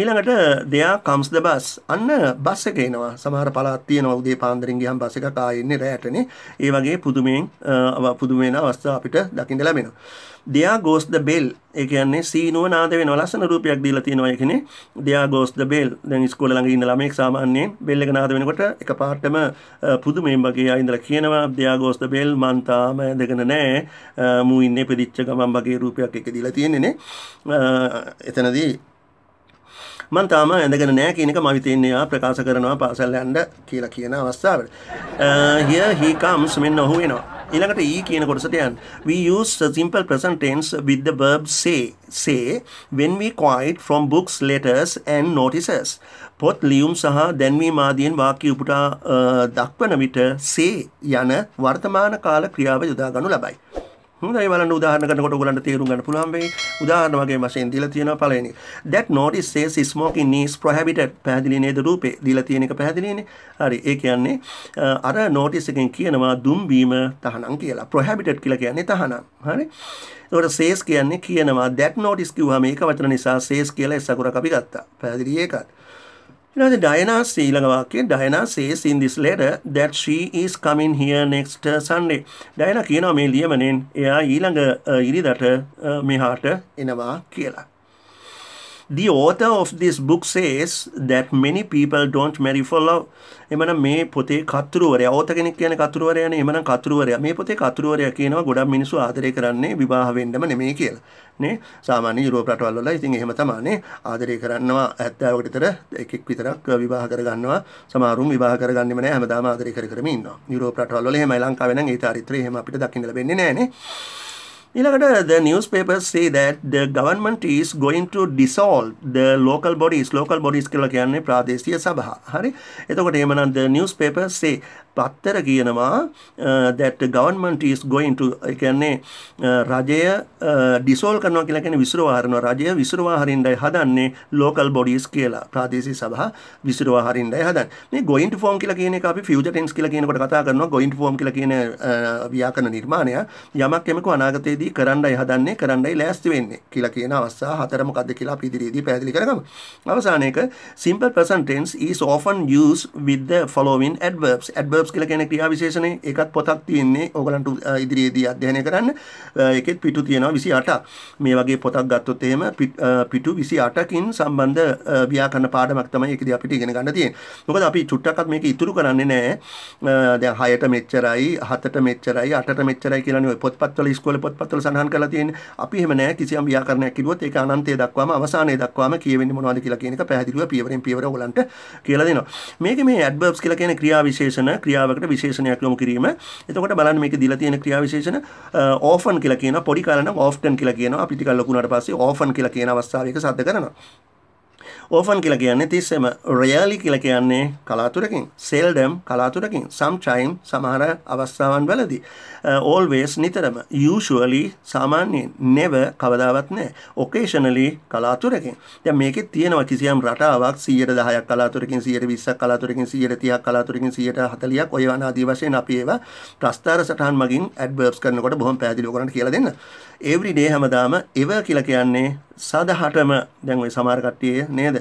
ඊළඟට there comes the bus. අන්න බස් එක එනවා. සමහර පළාත් තියෙනවා උදේ පාන්දරින් ගියම් බස් එකක් ආයෙන්නේ රැටනේ. ඒ වගේ පුදුම වෙන අවස්ථා අපිට දකින්න ලැබෙනවා. There goes the bell. ඒ කියන්නේ සීනුව නාද වෙනවා. ලස්සන රූපයක් දීලා තියෙනවා ඒකනේ. There goes the bell. දැන් ඉස්කෝල ළඟ ඉන්න ළමෙක් සාමාන්‍යයෙන් bell එක නාද වෙනකොට එකපාරටම පුදුමයෙන් වගේ ආයෙඳලා කියනවා There goes the bell. මං තාම ඇඳගෙන නැහැ. මූ ඉන්නේ පෙදිච්ච ගමන් වගේ රූපයක් එක දීලා තියෙන්නේනේ. එතනදී මන් තාම ඇඳගෙන නැහැ කියන එක මම හිතන්නේ ආ ප්‍රකාශ කරනවා පාසල් යන්න කියලා කියන අවස්ථාවල. Here he comes මෙන්න ඔහු එනවා. ඊළඟට e කියන කොටසට යන්න. We use the simple present tense with the verb say when we quote from books, letters and notices. පොත් ලියුම් සහ දැන්වීම් ආදීන් වාක්‍ය උපුටා දක්වන විට say යන වර්තමාන කාල ක්‍රියාව යොදා ගන්නු ලබයි. හොඳයි බලන්න උදාහරණ ගන්නකොට ඔයගලන්ට තේරුම් ගන්න පුළුවන් වෙයි. උදාහරණ වගේ වශයෙන් දීලා තියෙනවා පළවෙනි එක. That notice says smoking is prohibited. පැහැදිලි නේද රූපේ? දීලා තියෙන එක පැහැදිලිනේ. හරි. ඒ කියන්නේ අර notice එකෙන් කියනවා දුම් බීම තහනම් කියලා. Prohibited කියලා කියන්නේ තහනම්. හරි. ඒකට says කියන්නේ කියනවා. That notice කිව්වම ඒක වචන නිසා says කියලා එසකුරක් අපි ගත්තා. පැහැදිලි ඒකත්. ඊළඟට Diana ඊළඟ වාක්‍යය Diana says in this letter that she is coming here next Sunday. Diana කියනවා මේ ලියමනේ එයා ඊළඟ ඉරිදට මෙහාට එනවා කියලා. The author of this book says that many people don't marry for love. එමනම් මේ පොතේ කතුරුවරයා author කෙනෙක් කියන්නේ කතුරුවරයානේ. එමනම් කතුරුවරයා මේ පොතේ කතුරුවරයා කියනවා ගොඩක් මිනිස්සු ආදරය කරන්නේ විවාහ වෙන්නම නෙමෙයි කියලා. නේ සාමාන්‍ය යුරෝප රටවල් වල ඉතින් එහෙම තමයිනේ ආදරය කරනවා 70කට විතර එකෙක් විතරක් විවාහ කරගන්නවා. සමහරුන් විවාහ කරගන්නෙම නෑ හැමදාම ආදරය කර කරම ඉන්නවා. යුරෝප රටවල් වල එහෙමයි. ලංකාවේ නම් ඒ චාරිත්‍රය එහෙම අපිට දකින්න ලැබෙන්නේ නෑනේ. ඊළඟට the newspapers say that the government is going to dissolve the local bodies. Local bodies කියලා කියන්නේ ප්‍රාදේශීය සභා. හරි. එතකොට එහෙමනම් the newspapers say පත්තර කියනවා that the government is going to කියන්නේ රජය dissolve කරනවා කියලා කියන්නේ විසිරවා හරිනවා. රජය විසිරවා හරින්නයි හදන්නේ local bodies කියලා. ප්‍රාදේශීය සභා විසිරවා හරින්නයි හදන්නේ. මේ going to form කියලා කියන එක අපි future tense කියලා කියනකොට කතා කරනවා. going to form කියලා කියන ව්‍යාකරණ නිර්මාණය යමක් යමක අනාගතයේදී කරන්නයි හදන්නේ කරන්නයි ලෑස්ති වෙන්නේ කියලා කියන අවස්ථා හතර මොකද්ද කියලා අපි ඉදිරියේදී පැහැදිලි කරගමු. අවසාන එක simple present tense is often used with the following adverbs. Adverbs කියලා කියන්නේ ක්‍රියා විශේෂණේ. ඒකත් පොතක් තියෙන්නේ. ඕගලන්ට ඉදිරියේදී අධ්‍යයනය කරන්න. ඒකෙත් පිටු තියෙනවා 28ක්. මේ වගේ පොතක් ගත්තොත් එහෙම පිටු 28කින් සම්බන්ධ ව්‍යාකරණ පාඩමක් තමයි ඒකදී අපිට ඉගෙන ගන්න තියෙන්නේ. මොකද අපි චුට්ටක්වත් මේක ඉතුරු කරන්නේ නැහැ. දැන් 6ට මෙච්චරයි, 7ට මෙච්චරයි, 8ට මෙච්චරයි කියලානේ ඔය පොත්පත්වල ඉස්කෝලේ පොත්පත් සඳහන් කරලා තියෙන්නේ. අපි එහෙම නෑ කිසියම් ව්‍යාකරණයක් කිව්වොත් ඒක අනන්තය දක්වාම අවසානයේ දක්වාම කියවෙන්නේ මොනවද කියලා කියන එක පැහැදිලිව පියවරෙන් පියවර ඔයගලන්ට කියලා දෙනවා. මේකේ මේ adverbs කියලා කියන ක්‍රියා විශේෂණ ක්‍රියාවකට විශේෂණයක් යොමු කිරීම. එතකොට බලන්න මේකේ දීලා තියෙන ක්‍රියා විශේෂණ often කියලා කියනවා, පොඩි කාලා නම් often කියලා කියනවා, පිටි කාලා ලොකු වුණාට පස්සේ often කියලා කියන අවස්ථාවයක සද්ද කරනවා. often කියලා කියන්නේ තිස්සෙම, rarely කියලා කියන්නේ කලාතුරකින්, seldom කලාතුරකින්, sometimes සමහර අවස්ථාවන් වලදී, always නිතරම, usually සාමාන්‍යයෙන්, never කවදාවත් නැහැ, occasionally කලාතුරකින්. දැන් මේකේ තියෙනවා කිසියම් රටාවක් 110ක් කලාතුරකින්, 120ක් කලාතුරකින්, 130ක් කලාතුරකින්, 140ක් ඔය ආදී වශයෙන් අපි ඒවා ප්‍රස්ථාර සටහන් මගින් adverbs කරනකොට බොහොම පැහැදිලිව කරන්න කියලා දෙන්න. every day හැමදාම ever කියලා කියන්නේ සදහටම දැන් ඔය සමහර කට්ටිය නේද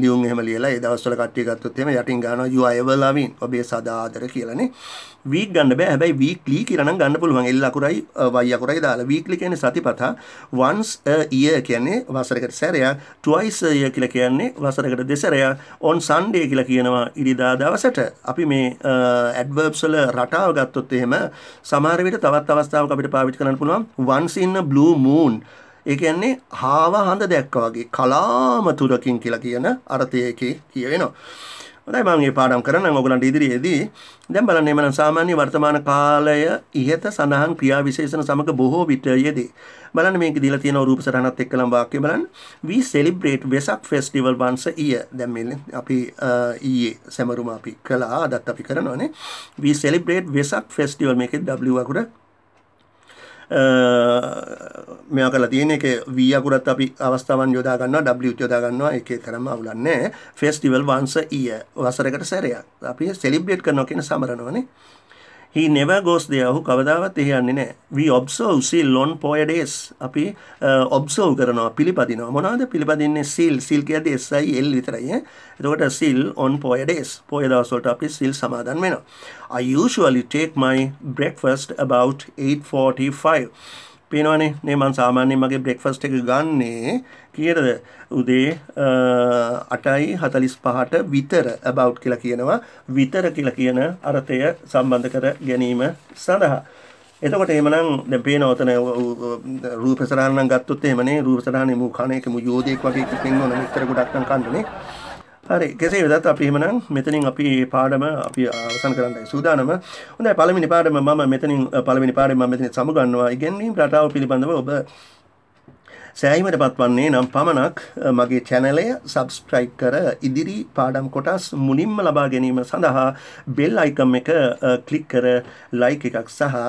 ලියුම් එහෙම ලියලා ඒ දවස්වල කට්ටිය ගත්තොත් එහෙම යටින් ගන්නවා you are ever loving ඔබේ සදා ආදර කියලානේ week ගන්න බෑ හැබැයි weekly කියලා නම් ගන්න පුළුවන් l අකුරයි y අකුරයි දාලා weekly කියන්නේ සතිපතා once a year කියන්නේ වසරකට සැරයක් twice a year කියලා කියන්නේ වසරකට දෙසරයක් on sunday කියලා කියනවා ඉරිදා දවසට අපි මේ adverbs වල රටාව ගත්තොත් එහෙම සමහර විට තවත් අවස්ථාවක අපිට පාවිච්චි කරන්න පුළුවන් once in a blue moon एक अन्य हावा हाँ तो देख कवागी कलाम तुरकिंग किला किया ना आरती के किए वे ना उधर माँगे पाराम करना अंगोगलां डीडरी ये दी जब बाला नेमन सामान्य वर्तमान काल या यह तो सन्नाहन क्रिया विशेषण सामग्री बहु वितर ये दी बाला ने में की दिलती है ना रूप सराहना तक कलम वाक्य बाला we celebrate Vesak festival once a year जब मिले आपी ये समरूमा आपी कला आदत आपी करना है we celebrate Vesak festival में के W आकुरा मैं आकर लाती है ने के वी आकुरत तभी अवस्थावान योद्धा करना डब्ल्यू योद्धा करना एक एक तरह में आउला ने फेस्टिवल वांस ई है वासरे कर सह रहा आप ये सेलिब्रेट करना किन सामरण वाने he never goes there हु कवदावत ही आने ने we observe seal on poor days आप ये observe करना पिलिपा दिन हो मना दे पिलिपा दिन ने seal seal क्या दे ऐसा ही एल इतना ही है तो वोटा seal on poor days poor दाव सोटा आप ये seal समाधान में ना I usually take my breakfast about 8:45 पीना ने नेमान सामान्य मगे breakfast के गान ने किया था उधे 8:45 वितर about के लकिया ना वा वितर के लकिया ना आरतेय संबंध कर गनी में साधा ऐसा कोटे है मनांग देखेना होता है रूप सराहन ना गात तो ते मने रूप सराहने मुखाने के मुझे एक वाकी किंगो ना मित्र को डाक्टर कांड ने अरे कैसे विदात आप ये मनांग मेतनिंग आप ये पहाड़ में आप ये आसन कराना है सुधारना में उन्हें पालमी निपाड़ में मामा मेतनिंग पालमी निपाड़ में मेतनिंग सामुगान वाला इगेन नहीं प्राताव पीली बंद वो बस सही में बात पाने नाम पामनाक मगे चैनले सब्सक्राइब करा इधरी पार्टम कोटास मुनीम मलबा गेनी में संधा बेल आइकन में का क्लिक करा लाइक एक सहा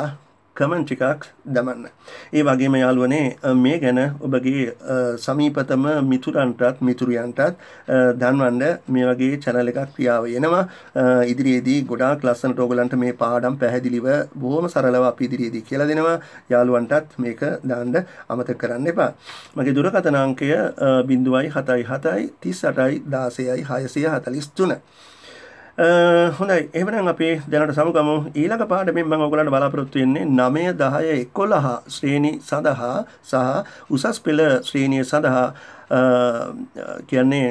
कमेंट चिकाक दमन ये वागे में आलवने में क्या ना उबगे समीपतम मिथुरांटात मिथुरियांटात धानवांडे में वागे चैनले का क्रिया हुई है ना वा इधरी यदि गुड़ा क्लासन टोगलांट में पहाड़म पहले दिलीवा बहुत मसाला लवा आप इधरी यदि खेला देना वा यालवांटात में का दांडे आमतक कराने पा मगे दूर का तनांग के बिंदुआई हताई हताई तीस हताई दासेयाई हायसेया हतालिस चुना හොඳයි එහෙනම් අපි දැනට සමුගමු ඊළඟ පාඩමෙන් මම ඔයගලන්ට බලාපොරොත්තු වෙන්නේ 9 10 11 ශ්‍රේණි සඳහා සහ උසස් පෙළ ශ්‍රේණිය සඳහා කියන්නේ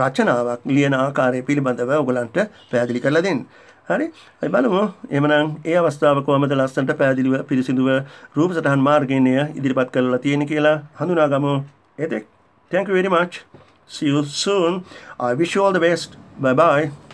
රචනාවක් ලියන ආකාරය පිළිබඳව ඔයගලන්ට පැහැදිලි කරලා දෙන්න. හරි. අපි බලමු එහෙනම් ඒ අවස්ථාව කොහොමද ලස්සනට පැහැදිලිව පිළිසිඳුව රූප සටහන් මාර්ගයෙන් ඉදිරිපත් කරලා තියෙන්නේ කියලා හඳුනාගමු. ඒතෙක් thank you very much. See you soon. I wish you all the best. Bye bye.